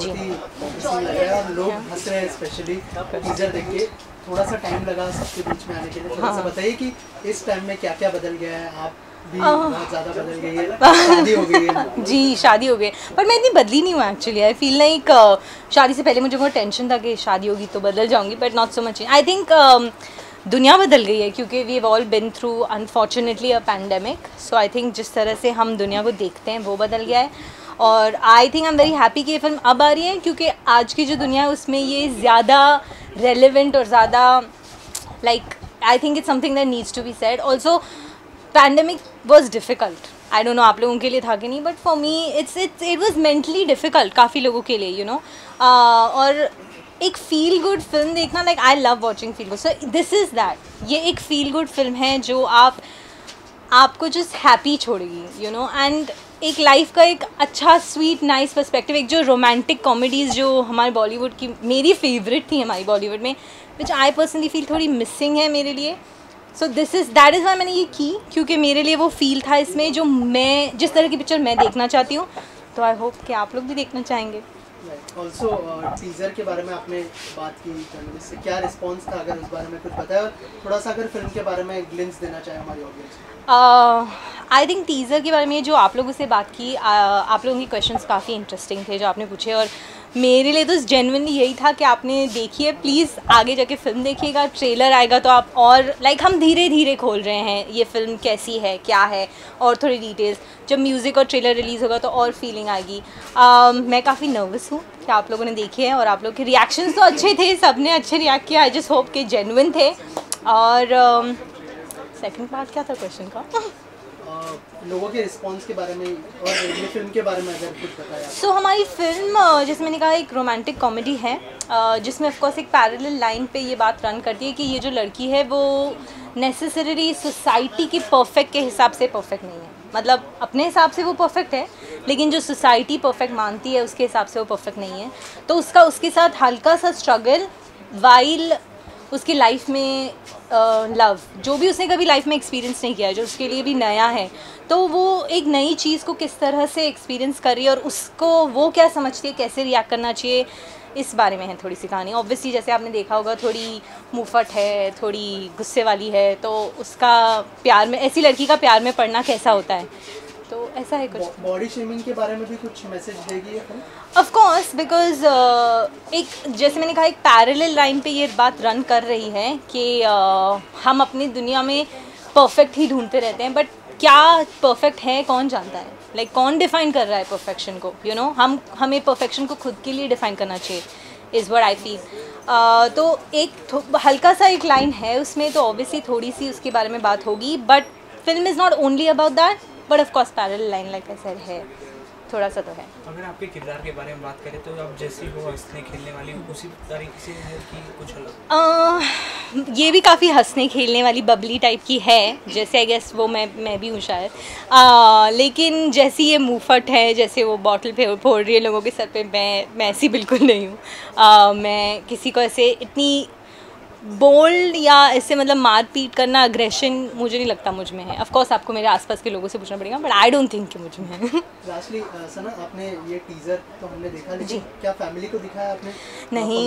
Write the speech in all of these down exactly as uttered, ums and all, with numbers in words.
जी लोग हंस रहे हैं स्पेशली टीजर देख के। थोड़ा सा टाइम लगा सबके बीच में आने के लिए, थोड़ा सा बताइए कि इस टाइम में क्या क्या बदल गया है? आप भी बहुत ज़्यादा बदल गई है, शादी हो गई है। जी शादी हो गई, पर मैं इतनी बदली नहीं हूँ एक्चुअली। आई फील लाइक शादी से पहले मुझे बहुत टेंशन था कि शादी होगी तो बदल जाऊँगी, but not so much. I think दुनिया बदल गई है क्योंकि we have all been through unfortunately a pandemic. So I think जिस तरह से हम दुनिया को देखते हैं वो बदल गया है, और I think I am very happy कि ये फिल्म अब आ रही है क्योंकि आज की जो दुनिया है उसमें ये ज़्यादा रेलिवेंट और ज़्यादा like I think it's something that needs to be said. Also pandemic was difficult, I don't know आप लोगों के लिए था कि नहीं, but for me it's it's it was mentally difficult काफ़ी लोगों के लिए, यू नो। और एक फ़ील गुड फिल्म देखना, like I love watching feel good, so this is that. ये एक फ़ील गुड फिल्म है जो आप आपको जस्ट हैप्पी छोड़ेगी, यू नो। एंड एक लाइफ का एक अच्छा स्वीट नाइस पर्सपेक्टिव, एक जो रोमांटिक कॉमेडीज़ जो हमारे बॉलीवुड की मेरी फेवरेट थी हमारी बॉलीवुड में, विच आई पर्सनली फील थोड़ी मिसिंग है मेरे लिए। So this is that is why मैंने ये की, क्योंकि मेरे लिए वो फील था इसमें जो मैं जिस तरह की पिक्चर मैं देखना चाहती हूँ। तो आई होप कि आप लोग भी देखना चाहेंगे। ऑल्सो टीजर के बारे में आपने बात की, इससे क्या रिस्पॉन्स था, अगर उस बारे में कुछ पता है, और थोड़ा सा अगर फिल्म के बारे में ग्लिम्स देना चाहे हमारी ऑडियंस। आई थिंक टीज़र के बारे में जो आप लोगों से बात की, uh, आप लोगों के क्वेश्चंस काफ़ी इंटरेस्टिंग थे जो आपने पूछे, और मेरे लिए तो जेन्युइनली यही था कि आपने देखिए प्लीज़, आगे जाके फिल्म देखिएगा, ट्रेलर आएगा तो आप और लाइक like, हम धीरे धीरे खोल रहे हैं ये फिल्म कैसी है क्या है और थोड़ी डिटेल्स। जब म्यूज़िक और ट्रेलर रिलीज़ होगा तो और फीलिंग आएगी। uh, मैं काफ़ी नर्वस हूँ कि आप लोगों ने देखी है, और आप लोगों के रिएक्शन तो अच्छे थे, सब ने अच्छे रिएक्ट किया। आई जस्ट होप के जेन्युइन थे। और सेकेंड uh, पार्ट क्या था क्वेश्चन का? लोगों के रिस्पांस के बारे में और ये फिल्म के बारे में अगर कुछ बताया। सो so, हमारी फिल्म जैसे मैंने कहा एक रोमांटिक कॉमेडी है, जिसमें ऑफकोर्स एक पैरेलल लाइन पे ये बात रन करती है कि ये जो लड़की है वो नेसेसरी सोसाइटी के परफेक्ट के हिसाब से परफेक्ट नहीं है। मतलब अपने हिसाब से वो परफेक्ट है, लेकिन जो सोसाइटी परफेक्ट मानती है उसके हिसाब से वो परफेक्ट नहीं है। तो उसका उसके साथ हल्का सा स्ट्रगल, वाइल उसकी लाइफ में लव uh, जो भी उसने कभी लाइफ में एक्सपीरियंस नहीं किया है, जो उसके लिए भी नया है, तो वो एक नई चीज़ को किस तरह से एक्सपीरियंस कर रही है और उसको वो क्या समझती है, कैसे रिएक्ट करना चाहिए, इस बारे में है थोड़ी सी कहानी। ऑब्वियसली जैसे आपने देखा होगा थोड़ी मुफट है, थोड़ी गुस्से वाली है, तो उसका प्यार में ऐसी लड़की का प्यार में पड़ना कैसा होता है, तो ऐसा है कुछ। बॉडी शेमिंग के बारे में भी कुछ मैसेज देगी? ऑफ कोर्स, बिकॉज एक जैसे मैंने कहा एक पैरेलल लाइन पे ये बात रन कर रही है कि uh, हम अपनी दुनिया में परफेक्ट ही ढूंढते रहते हैं, बट क्या परफेक्ट है कौन जानता है? लाइक like, कौन डिफाइन कर रहा है परफेक्शन को, यू you नो know? हम हमें परफेक्शन को खुद के लिए डिफाइन करना चाहिए, इज़ व्हाट आई फील। तो एक हल्का सा एक लाइन है उसमें, तो ऑब्वियसली थोड़ी सी उसके बारे में बात होगी, but film is not only about that, but of course parallel line like sir है, थोड़ा सा तो है। अगर आपके किरदार के बारे में बात करें तो आप जैसी हो हंसने खेलने वाली उसी तरीके से है कि कुछ अलग? uh, ये भी काफ़ी हंसने खेलने वाली बबली टाइप की है, जैसे आई गेस वो मैं मैं भी हूँ शायद। uh, लेकिन जैसी ये मुँहफट है, जैसे वो बॉटल फे फोड़ रही है लोगों के सर पे, मैं मैं ऐसी बिल्कुल नहीं हूँ। uh, मैं किसी को ऐसे इतनी बोल्ड या इससे मतलब मार पीट करना, अग्रेशन मुझे नहीं लगता मुझ में है। ऑफ कोर्स आपको मेरे आसपास के लोगों से पूछना पड़ेगा, बट आई डोंट थिंक कि मुझ में है। लास्टली सना, आपने ये टीजर तो हमने देखा जी, क्या फैमिली को दिखाया आपने? नहीं,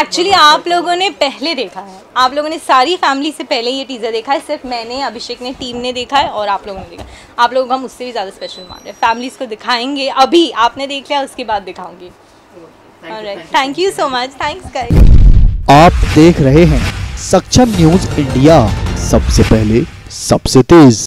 एक्चुअली आप लोगों ने पहले देखा है, आप लोगों ने सारी फैमिली से पहले ये टीजर देखा है, सिर्फ मैंने, अभिषेक ने, टीम ने देखा है, और आप लोगों ने देखा। आप लोगों को हम उससे भी ज़्यादा स्पेशल मान रहे हैं, फैमिलीज़ को दिखाएंगे। अभी आपने देख लिया, उसके बाद दिखाऊँगी। Alright, thank you so much, thanks guys. आप देख रहे हैं सक्षम न्यूज़ इंडिया, सबसे पहले सबसे तेज।